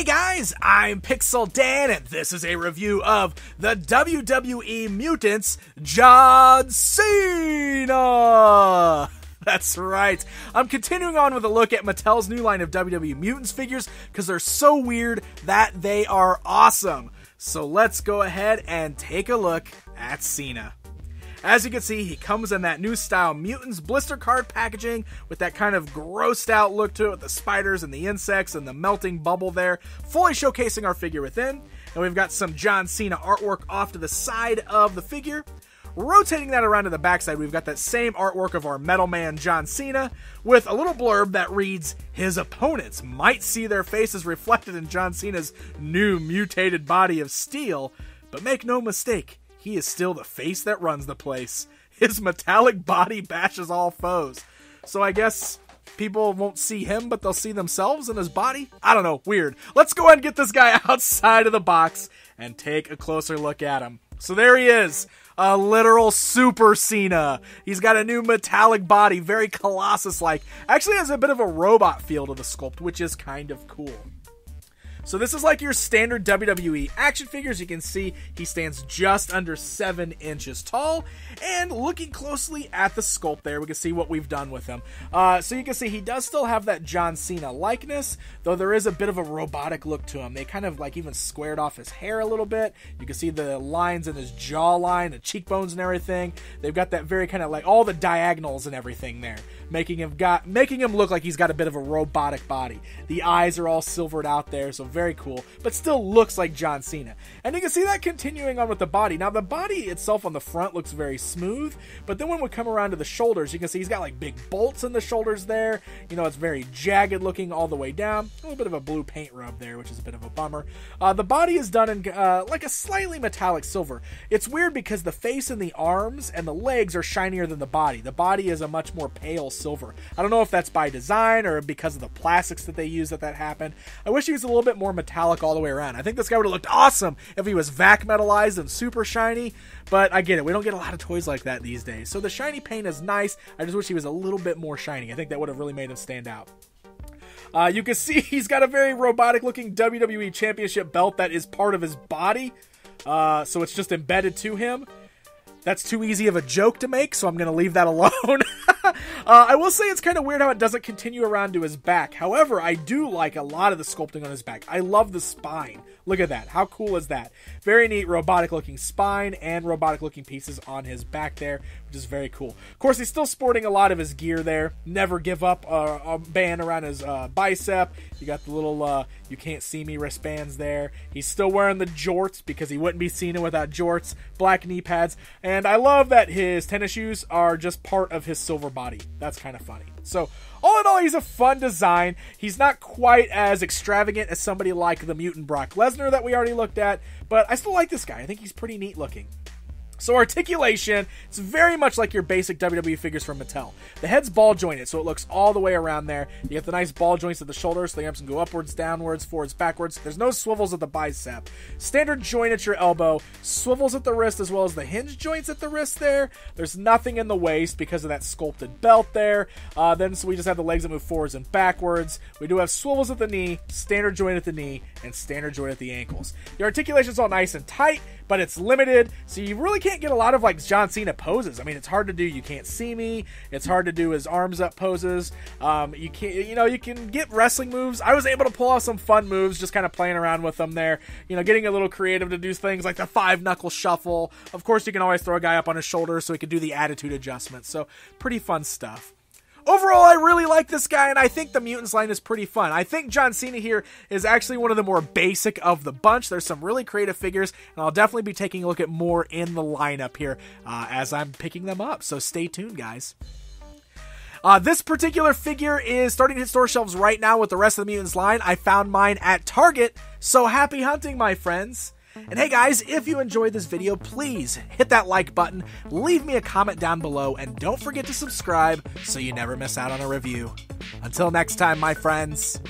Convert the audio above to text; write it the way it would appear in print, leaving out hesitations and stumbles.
Hey guys, I'm Pixel Dan, and this is a review of the WWE Mutants, John Cena! That's right. I'm continuing on with a look at Mattel's new line of WWE Mutants figures, because they're so weird that they are awesome. So let's go ahead and take a look at Cena. As you can see, he comes in that new style Mutants blister card packaging with that kind of grossed out look to it with the spiders and the insects and the melting bubble there, fully showcasing our figure within. And we've got some John Cena artwork off to the side of the figure. Rotating that around to the backside, we've got that same artwork of our metal man John Cena with a little blurb that reads, "His opponents might see their faces reflected in John Cena's new mutated body of steel, but make no mistake, he is still the face that runs the place. His metallic body bashes all foes." So I guess people won't see him, but they'll see themselves in his body? I don't know, weird. Let's go ahead and get this guy outside of the box and take a closer look at him. So there he is, a literal Super Cena. He's got a new metallic body, very Colossus-like. Actually has a bit of a robot feel to the sculpt, which is kind of cool. So this is like your standard WWE action figure. As you can see, he stands just under 7 inches tall. And looking closely at the sculpt there, we can see what we've done with him. So you can see he does still have that John Cena likeness, though there is a bit of a robotic look to him. They kind of like even squared off his hair a little bit. You can see the lines in his jawline, the cheekbones and everything. They've got that very kind of like all the diagonals and everything there, making him look like he's got a bit of a robotic body. The eyes are all silvered out there, so very cool, but still looks like John Cena. And you can see that continuing on with the body. Now the body itself on the front looks very smooth, but then when we come around to the shoulders, you can see he's got like big bolts in the shoulders there. You know, it's very jagged looking all the way down. A little bit of a blue paint rub there, which is a bit of a bummer. The body is done in like a slightly metallic silver. It's weird because the face and the arms and the legs are shinier than the body. The body is a much more pale silver. I don't know if that's by design or because of the plastics that they use that happened. I wish he was a little bit more metallic all the way around. I think this guy would have looked awesome if he was vac metalized and super shiny, but I get it. We don't get a lot of toys like that these days. So the shiny paint is nice. I just wish he was a little bit more shiny. I think that would have really made him stand out. You can see he's got a very robotic looking WWE Championship belt that is part of his body. So it's just embedded to him. That's too easy of a joke to make, so I'm going to leave that alone. I will say it's kind of weird how it doesn't continue around to his back. However, I do like a lot of the sculpting on his back. I love the spine. Look at that. How cool is that? Very neat robotic looking spine and robotic looking pieces on his back there, which is very cool. Of course, he's still sporting a lot of his gear there. Never give up a band around his bicep. You got the little you can't see me wristbands there. He's still wearing the jorts because he wouldn't be Cena without jorts. Black knee pads. And I love that his tennis shoes are just part of his silver body. That's kind of funny. So all in all, he's a fun design. He's not quite as extravagant as somebody like the mutant Brock Lesnar that we already looked at, but I still like this guy. I think he's pretty neat looking. So articulation, it's very much like your basic WWE figures from Mattel. The head's ball jointed, so it looks all the way around there. You get the nice ball joints at the shoulders, so the arms can go upwards, downwards, forwards, backwards. There's no swivels at the bicep. Standard joint at your elbow, swivels at the wrist as well as the hinge joints at the wrist there. There's nothing in the waist because of that sculpted belt there. So we just have the legs that move forwards and backwards. We do have swivels at the knee, standard joint at the knee, and standard joint at the ankles. Your articulation's all nice and tight, but it's limited, so you really can't get a lot of like John Cena poses. I mean, it's hard to do "you can't see me." It's hard to do his arms up poses. You can get wrestling moves. I was able to pull off some fun moves just kind of playing around with them there. You know, getting a little creative to do things like the 5-knuckle shuffle. Of course, you can always throw a guy up on his shoulder so he can do the attitude adjustment. So pretty fun stuff. Overall, I really like this guy, and I think the Mutants line is pretty fun. I think John Cena here is actually one of the more basic of the bunch. There's some really creative figures, and I'll definitely be taking a look at more in the lineup here as I'm picking them up, so stay tuned, guys. This particular figure is starting to hit store shelves right now with the rest of the Mutants line. I found mine at Target, so happy hunting, my friends. And hey guys, if you enjoyed this video, please hit that like button, leave me a comment down below, and don't forget to subscribe so you never miss out on a review. Until next time, my friends.